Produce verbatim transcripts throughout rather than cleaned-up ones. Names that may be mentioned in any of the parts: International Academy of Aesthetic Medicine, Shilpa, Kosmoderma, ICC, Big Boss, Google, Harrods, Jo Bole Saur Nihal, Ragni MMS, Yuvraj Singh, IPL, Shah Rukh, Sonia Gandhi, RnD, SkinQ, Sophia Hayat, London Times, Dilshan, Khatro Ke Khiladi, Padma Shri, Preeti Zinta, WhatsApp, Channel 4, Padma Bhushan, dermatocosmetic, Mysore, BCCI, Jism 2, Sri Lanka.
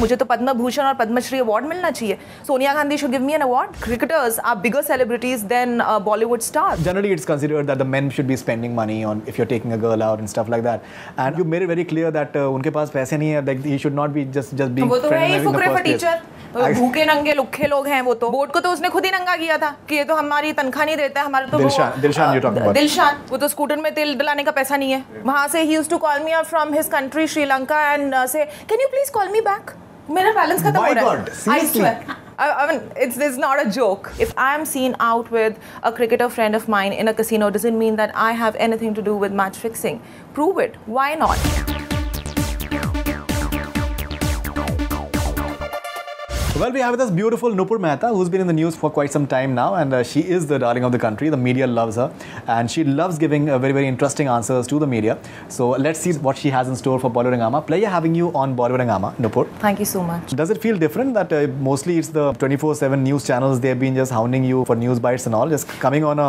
मुझे तो पद्म भूषण और पद्म श्री अवार्ड मिलना चाहिए. Sonia Gandhi should give me an award. Cricketers are bigger celebrities than uh, Bollywood stars. Generally, it's considered that the men should be spending money on if you're taking a girl out and stuff like that. And you made it very clear that uh, उनके पास पैसे नहीं है. Like he should not be just just being. वो तो है ही फुकरे फटीचर. भूखे नंगे लुखे लोग हैं वो तो. बोर्ड को तो उसने खुद ही नंगा किया था कि ये तो हमारी तनख्वाह नहीं देता है हमारे तो. Dilshan Dilshan you talking about. Dilshan वो तो स्कूटर में तेल डलाने का पैसा नहीं है. वहाँ से he used to call me up from his country Sri Lanka and uh, say, can you please call me back? मेरा बैलेंस खत्म हो रहा है. I swear. I mean, it's, it's not a joke. If I'm seen out with a cricketer friend of mine in a casino, doesn't mean that I have anything to do with match fixing. Prove it. Why not? Well, we have with us beautiful Nupur Mehta, who's been in the news for quite some time now, and uh, she is the darling of the country. The media loves her, and she loves giving uh, very, very interesting answers to the media. So let's see what she has in store for Bollywood Hangama. Pleasure having you on Bollywood Hangama, Nupur. Thank you so much. Does it feel different that uh, mostly it's the twenty-four seven news channels, they've been just hounding you for news bites and all, just coming on a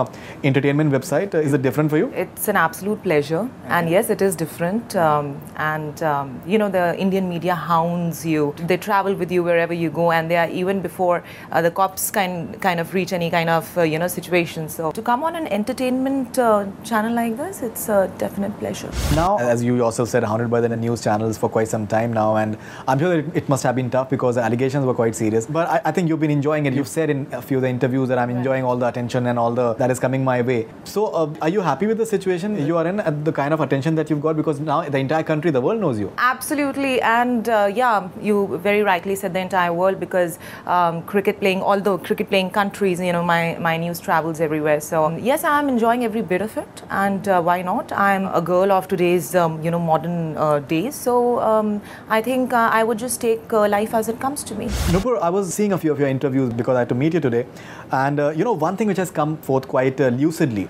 entertainment website? Uh, is it different for you? It's an absolute pleasure, okay. And yes, it is different. Um, and um, you know, the Indian media hounds you. They travel with you wherever you go. And they are even before uh, the cops kind kind of reach any kind of uh, you know situation. So to come on an entertainment uh, channel like this, it's a definite pleasure. Now, as you yourself said, hounded by the news channels for quite some time now, and I'm sure that it must have been tough because the allegations were quite serious. But I, I think you've been enjoying it. You've said in a few of the interviews that I'm enjoying all the attention and all the that is coming my way. So uh, are you happy with the situation you are in, at the kind of attention that you've got? Because now the entire country, the world knows you. Absolutely, and uh, yeah, you very rightly said the entire world. Because um, cricket playing, although cricket playing countries, you know, my, my news travels everywhere. So yes, I am enjoying every bit of it, and uh, why not? I am a girl of today's, um, you know, modern uh, days. So um, I think uh, I would just take uh, life as it comes to me. Nupur, I was seeing a few of your interviews because I had to meet you today, and uh, you know, one thing which has come forth quite uh, lucidly,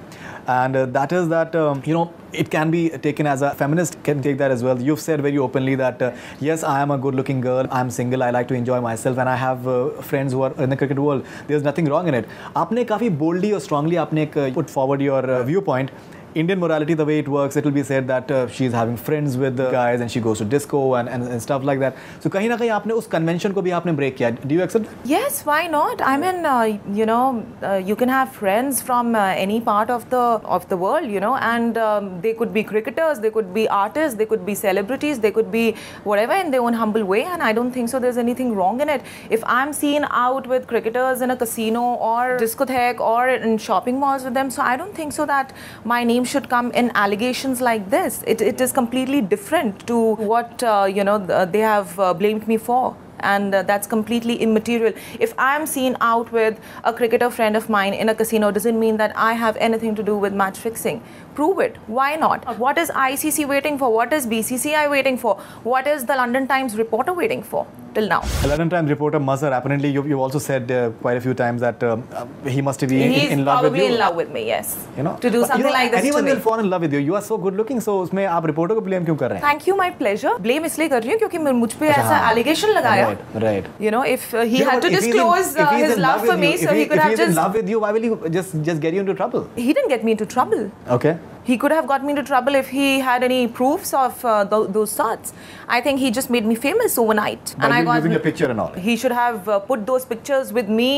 and uh, that is that um, you know, it can be taken as a feminist can take that as well. You've said very openly that uh, yes, I am a good-looking girl. I'm single. I like to enjoy myself. And I have uh, friends who are in the cricket world. There's nothing wrong in it. आपने काफी boldly or strongly आपने uh, put forward your uh, viewpoint. Indian morality, the way it works, it will be said that uh, she's having friends with uh, guys and she goes to disco and, and, and stuff like that. So कहीं ना कहीं आपने उस convention को भी आपने break किया. Do you accept that? Yes, why not? I mean, uh, you know, uh, you can have friends from uh, any part of the of the world, you know, and um, they could be cricketers, they could be artists, they could be celebrities, they could be whatever in their own humble way. And I don't think so there's anything wrong in it. If I'm seen out with cricketers in a casino or discotheque or in shopping malls with them, so I don't think so that my name should come in allegations like this. It, it is completely different to what uh, you know they have uh, blamed me for, and uh, that's completely immaterial. If I am seen out with a cricketer friend of mine in a casino, doesn't mean that I have anything to do with match fixing. Prove it. Why not? What is I C C waiting for? What is B C C I waiting for? What is the London Times reporter waiting for? Till now. The London Times reporter Mazhar, apparently you, you also said uh, quite a few times that uh, he must be in, in love with you. He's probably in love with me, yes. You know, to do something you know, like this anyone to me. Anyone will fall in love with you. You are so good looking, so usme aap reporter ko blame kyun kar rahe hain? Thank you, my pleasure. Blame इसलिए कर रही हूँ क्योंकि मुझ पे ऐसा allegation लगाया. Right, right. You know, if uh, he yeah, had to disclose in, uh, his love, love for me, you, so he, he could have just... If he is in love with you, why will he just, just get you into trouble? He didn't get me into trouble. Okay. He could have got me into trouble if he had any proofs of uh, th those sorts. I think he just made me famous overnight. By and I got using a picture and all. He should have uh, put those pictures with me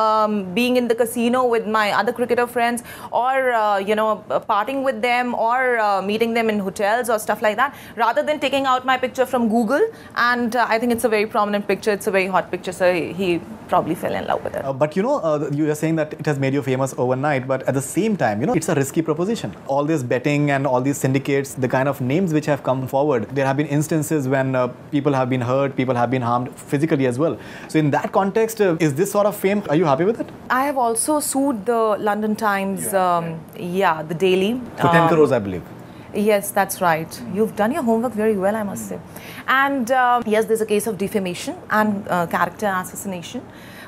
um, being in the casino with my other cricketer friends, or uh, you know, partying with them, or uh, meeting them in hotels or stuff like that, rather than taking out my picture from Google. And uh, I think it's a very prominent picture. It's a very hot picture. So he probably fell in love with it. Uh, but you know, uh, you are saying that it has made you famous overnight. But at the same time, you know, it's a risky proposition. All this betting and all these syndicates, the kind of names which have come forward, there have been instances when uh, people have been hurt, people have been harmed physically as well. So in that context, uh, is this sort of fame, are you happy with it? I have also sued the London Times, yeah, um, yeah the Daily. For um, ten crores, I believe. Yes, that's right. You've done your homework very well, I must say. And um, yes, there's a case of defamation and uh, character assassination.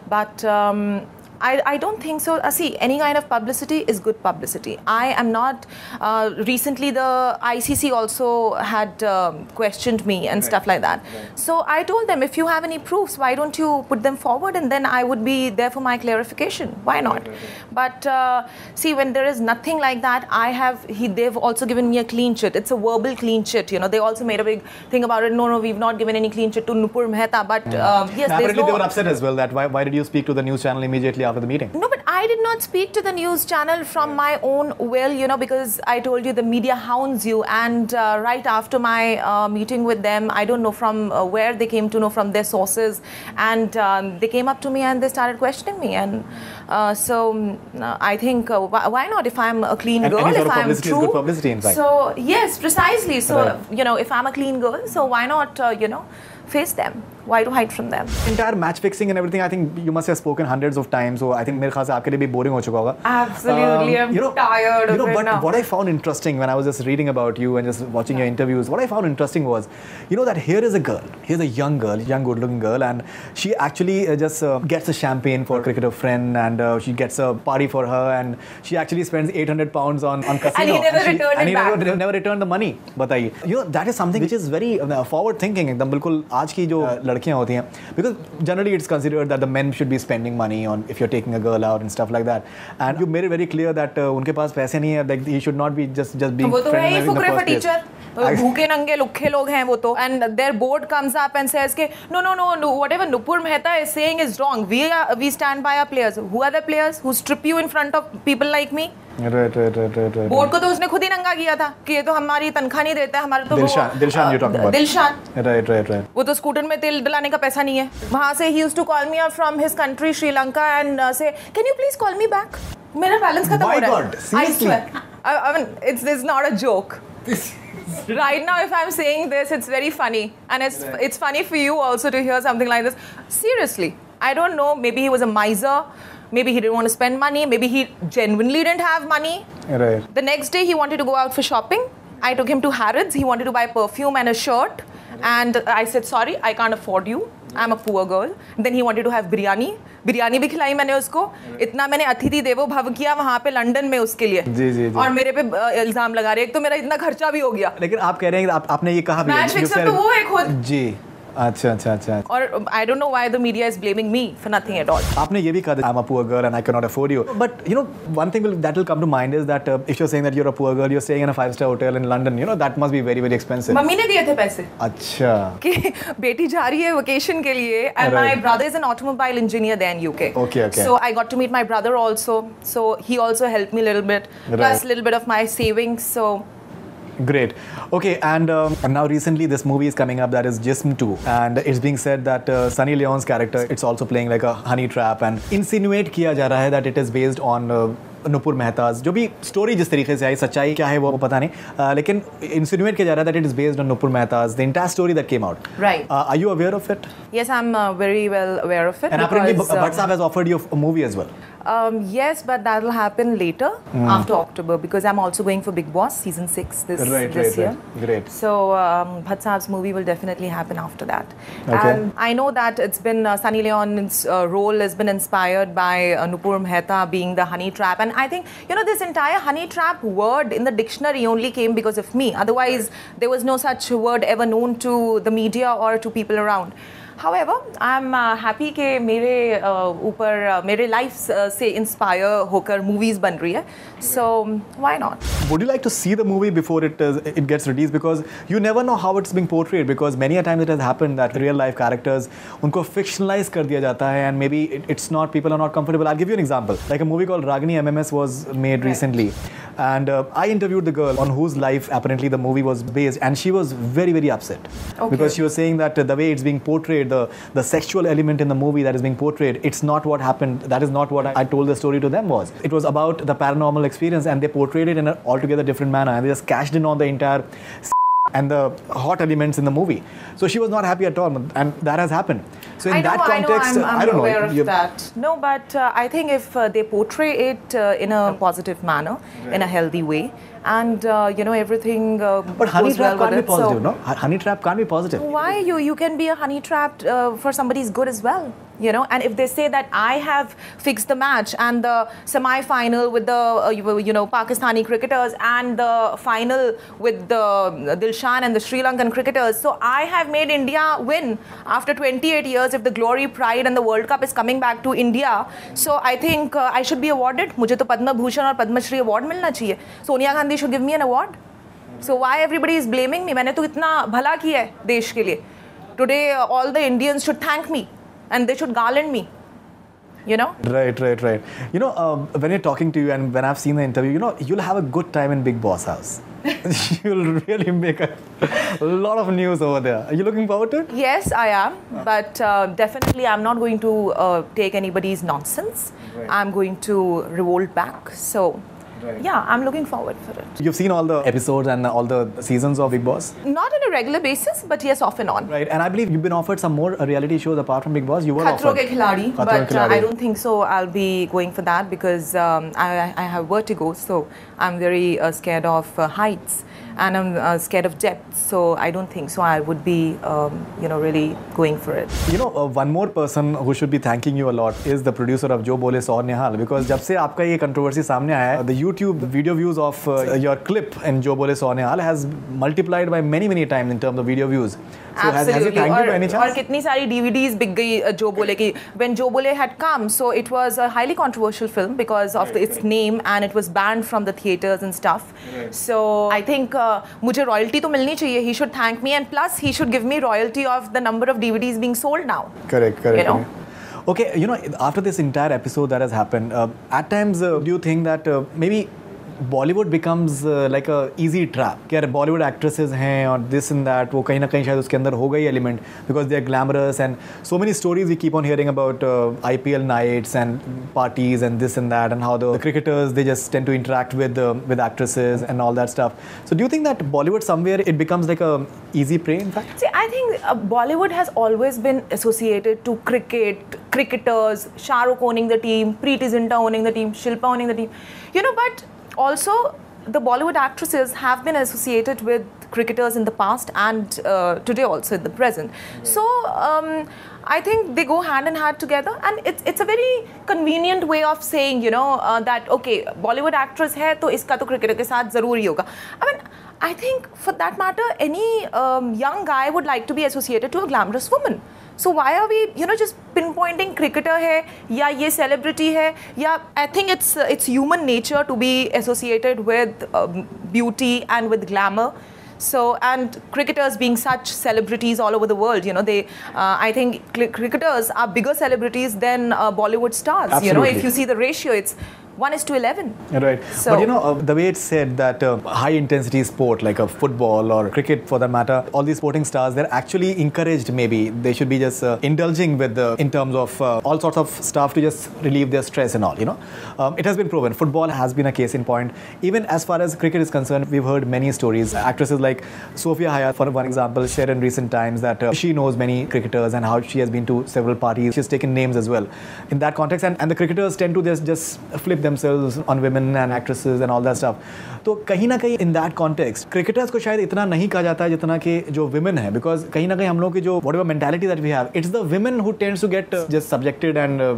But um, I, I don't think so. Uh, see, any kind of publicity is good publicity. I am not, uh, recently the I C C also had um, questioned me and right. stuff like that. Right. So I told them, if you have any proofs, why don't you put them forward, and then I would be there for my clarification. Why not? Right, right, right. But uh, see, when there is nothing like that, I have, he, they've also given me a clean chit. It's a verbal clean chit, you know. They also made a big thing about it. No, no, we've not given any clean chit to Nupur Mehta, but uh, mm. yes, now, apparently no, they were upset as well that why, why did you speak to the news channel immediately after the meeting? No, but I did not speak to the news channel from my own will, you know, because I told you the media hounds you, and uh, right after my uh, meeting with them, I don't know from uh, where they came to know, from their sources, and um, they came up to me and they started questioning me, and uh, so uh, I think uh, why not, if I'm a clean and girl, any sort if of I'm true, is good publicity, in fact. So yes, precisely, so right. you know, if I'm a clean girl, so why not, uh, you know, face them. Why to hide from them? Entire match fixing and everything, I think you must have spoken hundreds of times. So I think mere khas aapke liye bhi boring ho chuka hoga. Absolutely, um, I'm you know, tired you know, of but it now. What I found interesting when I was just reading about you and just watching yeah. your interviews, what I found interesting was, you know, that here is a girl, here's a young girl, young good-looking girl, and she actually uh, just uh, gets a champagne for a cricketer friend, and uh, she gets a party for her, and she actually spends eight hundred pounds on on casino. And he never and returned she, and it and back. He never, never returned the money. Bataiye. You know, that is something which is very uh, forward-thinking. एकदम बिल्कुल आज की जो because generally it's considered that the men should be spending money on if you're taking a girl out and stuff like that, and you made it very clear that unke paas paise nahi hai, like he should not be just just being friendly in the first place. भूखे नंगे लुखे लोग हैं वो तो, and their board comes up and says के no no no no whatever Nupur Mehta is saying is wrong, we are, we stand by our players. Who are the players who strip you in front of people like me? Right, right, right, right, right. Board को तो उसने खुद ही नंगा किया था कि ये तो हमारी तनख्वाह नहीं देता हमारे तो Dilshan Dilshan you talking about Dilshan right right right वो तो स्कूटर में तेल डलाने का पैसा नहीं है वहाँ से he used to call me up from his country Sri Lanka and uh, say can you please call me back मेरा balance खत्म हो रहा है my god seriously I, I mean it's it's not a joke right now if I'm saying this it's very funny and it's right. it's funny for you also to hear something like this seriously I don't know maybe he was a miser maybe he didn't want to spend money maybe he genuinely didn't have money right the next day he wanted to go out for shopping I took him to Harrods he wanted to buy perfume and a shirt right. and I said sorry I can't afford you I'm a poor girl then he wanted to have biryani biryani bhi khilai maine usko itna maine atithi devo bhav kiya wahan pe London mein uske liye ji ji ji aur mere pe ilzam laga rahe ek to mera itna kharcha bhi ho gaya lekin aap keh rahe hain aap aapne ye kaha bhi match fixer to wo hai khud ji अच्छा अच्छा अच्छा और I don't know why the media is blaming me for nothing at all. आपने ये भी कहा I'm a poor girl and I cannot afford you. But you know one thing will, that will come to mind is that uh, if you're saying that you're a poor girl, you're staying in a five-star hotel in London, you know that must be very very expensive. Mummy ने दिए थे पैसे. अच्छा. कि बेटी जा रही है vacation के लिए and right. my brother is an automobile engineer there in U K. Okay okay. So I got to meet my brother also. So he also helped me a little bit. Right. Plus a little bit of my savings. So. Great. Okay, and, um, and now recently this movie is coming up that is Jism two and it's being said that uh, Sunny Leon's character, it's also playing like a honey trap and insinuate kiya ja raha hai that it is based on uh, Nupur Mehta's जो भी story जिस तरीके से आई सच्चाई क्या है वो पता नहीं uh, लेकिन insinuate किया जा रहा है that it is based on Nupur Mehta's the entire story that came out. Right. Uh, are you aware of it? Yes, I'm uh, very well aware of it. And apparently WhatsApp um, has offered you a movie as well. Um, yes, but that will happen later mm. after October because I'm also going for Big Boss season six this, right, this right, year. Right. Great. So um, Bhatsab's movie will definitely happen after that. Okay. And I know that it's been uh, Sunny Leon's uh, role has been inspired by uh, Nupur Mehta being the honey trap. And I think, you know, this entire honey trap word in the dictionary only came because of me. Otherwise, there was no such word ever known to the media or to people around. However, I'm uh, happy that मेरे ऊपर मेरे life से inspire होकर movies बन रही है. So why not? Would you like to see the movie before it uh, it gets released? Because you never know how it's being portrayed. Because many a times it has happened that real life characters उनको fictionalize कर दिया जाता है and maybe it, it's not people are not comfortable. I'll give you an example. Like a movie called Ragni M M S was made right. recently, and uh, I interviewed the girl on whose life apparently the movie was based, and she was very very upset okay. because she was saying that uh, the way it's being portrayed. The, the sexual element in the movie that is being portrayed, it's not what happened. That is not what I, I told the story to them was. It was about the paranormal experience and they portrayed it in an altogether different manner and they just cashed in on the entire and the hot elements in the movie. So she was not happy at all and that has happened. So in I know, that context, I, know, I'm, I'm I don't aware know. Of that. No, but uh, I think if uh, they portray it uh, in a positive manner, right. in a healthy way, and uh, you know everything. Uh, but honey trap well can't be positive, so. no? Honey trap can't be positive. Why you you can be a honey trapped uh, for somebody's good as well. You know, and if they say that I have fixed the match and the semi-final with the uh, you, you know Pakistani cricketers and the final with the Dilshan and the Sri Lankan cricketers, so I have made India win after twenty-eight years. If the glory, pride, and the World Cup is coming back to India, so I think uh, I should be awarded. Mujhe to Padma Bhushan or Padma Shri award milna chahiye. Sonia Gandhi should give me an award. So why everybody is blaming me? Maine to itna bhala kiya hai desh ke liye. Today uh, all the Indians should thank me. And they should garland me, you know? Right, right, right. You know, uh, when you're talking to you and when I've seen the interview, you know, you'll have a good time in Big Boss house. You'll really make a lot of news over there. Are you looking forward to it? Yes, I am. Oh. But uh, definitely I'm not going to uh, take anybody's nonsense. Right. I'm going to revolt back. So. Right. Yeah, I'm looking forward for it. You've seen all the episodes and all the seasons of Big Boss? Not on a regular basis, but yes, off and on. Right, and I believe you've been offered some more reality shows apart from Big Boss. You were Khatro offered. Ke Khiladi, Khatro but Ke Khiladi. Uh, I don't think so. I'll be going for that because um, I, I have vertigo, so I'm very uh, scared of uh, heights and I'm uh, scared of depth. So I don't think so. I would be, um, you know, really going for it. You know, uh, one more person who should be thanking you a lot is the producer of Jo Bole Saur Nihal, because जब से आपका ये controversy सामने आया, the YouTube video views of uh, your clip in Jo Bole Saur Nihal has multiplied by many many times in terms of video views. So Absolutely. Has, has it thanked you by any chance? और कितनी सारी D V Ds बिक गई जो बोले की. When Jo Bole had come, so it was a highly controversial film because of the, its name, and it was banned from the theaters and stuff. Right. So I think uh, मुझे royalty तो मिलनी चाहिए. He should thank me, and plus he should give me royalty of the number of D V Ds being sold now. Correct, correct. You know? Correct. Okay, you know, after this entire episode that has happened, uh, at times uh, do you think that uh, maybe Bollywood becomes uh, like a easy trap? That Bollywood actresses hain or this and that, वो कहीं ना कहीं शायद उसके अंदर हो गई element because they are glamorous and so many stories we keep on hearing about uh, I P L nights and parties and this and that and how the, the cricketers they just tend to interact with uh, with actresses and all that stuff. So do you think that Bollywood somewhere it becomes like a easy prey in fact? See, I think uh, Bollywood has always been associated to cricket, cricketers, Shah Rukh owning the team, Preeti Zinta owning the team, Shilpa owning the team, you know, but also, the Bollywood actresses have been associated with cricketers in the past and uh, today also in the present. Right. So, um, I think they go hand in hand together, and it's it's a very convenient way of saying, you know, uh, that okay, Bollywood actress hai, to iska to cricketer ke saath zaruri hoga. I mean, I think for that matter, any um, young guy would like to be associated to a glamorous woman. So why are we, you know, just pinpointing cricketer hai, ya ye celebrity hai, ya I think it's uh, it's human nature to be associated with um, beauty and with glamour. So, and cricketers being such celebrities all over the world, you know, they, uh, I think cricketers are bigger celebrities than uh, Bollywood stars. Absolutely. You know, if you see the ratio, it's one is to eleven. Right. So, but you know, uh, the way it's said that uh, high intensity sport like a football or cricket for that matter, all these sporting stars, they're actually encouraged maybe. They should be just uh, indulging with the, in terms of uh, all sorts of stuff to just relieve their stress and all, you know. Um, it has been proven. Football has been a case in point. Even as far as cricket is concerned, we've heard many stories. Actresses like Sophia Hayat, for one example, shared in recent times that uh, she knows many cricketers and how she has been to several parties. She's taken names as well in that context. And, and the cricketers tend to just, just flip them themselves on women and actresses and all that stuff. तो कहीं ना कहीं in that context, cricketers को शायद इतना नहीं कहा जाता है जितना कि जो women हैं, because कहीं ना कहीं हम लोग की जो whatever mentality that we have, it's the women who tends to get uh, just subjected and uh,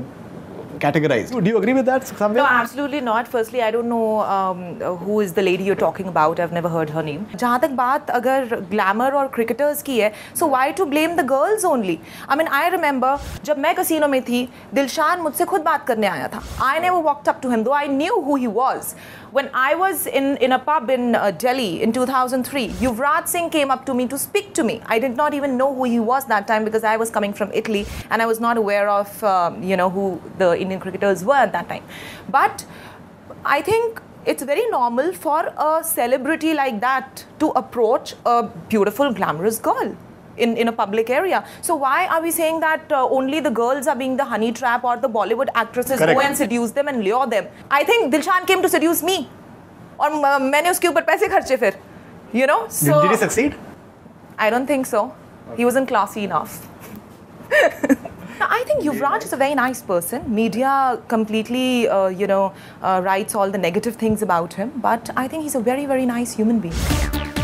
categorized. Do you agree with that somewhere? No, absolutely not. Firstly, I don't know um, who is the lady you're talking about. I've never heard her name. जहाँ तक बात अगर glamour और cricketers की है, so why to blame the girls only? I mean, I remember जब मैं casino में थी, दिलशान मुझसे खुद बात करने आया था. I never walked up to him, though I knew who he was. When I was in, in a pub in uh, Delhi in two thousand three, Yuvraj Singh came up to me to speak to me. I did not even know who he was that time because I was coming from Italy and I was not aware of, um, you know, who the Indian cricketers were at that time. But I think it's very normal for a celebrity like that to approach a beautiful, glamorous girl. In, in a public area. So why are we saying that uh, only the girls are being the honey trap or the Bollywood actresses Correct. Go and seduce them and lure them? I think Dilshan came to seduce me. और मैंने उसके ऊपर पैसे खर्चे फिर. You know? So, did he succeed? I don't think so. He wasn't classy enough. Now, I think Yuvraj is a very nice person. Media completely, uh, you know, uh, writes all the negative things about him. But I think he's a very, very nice human being.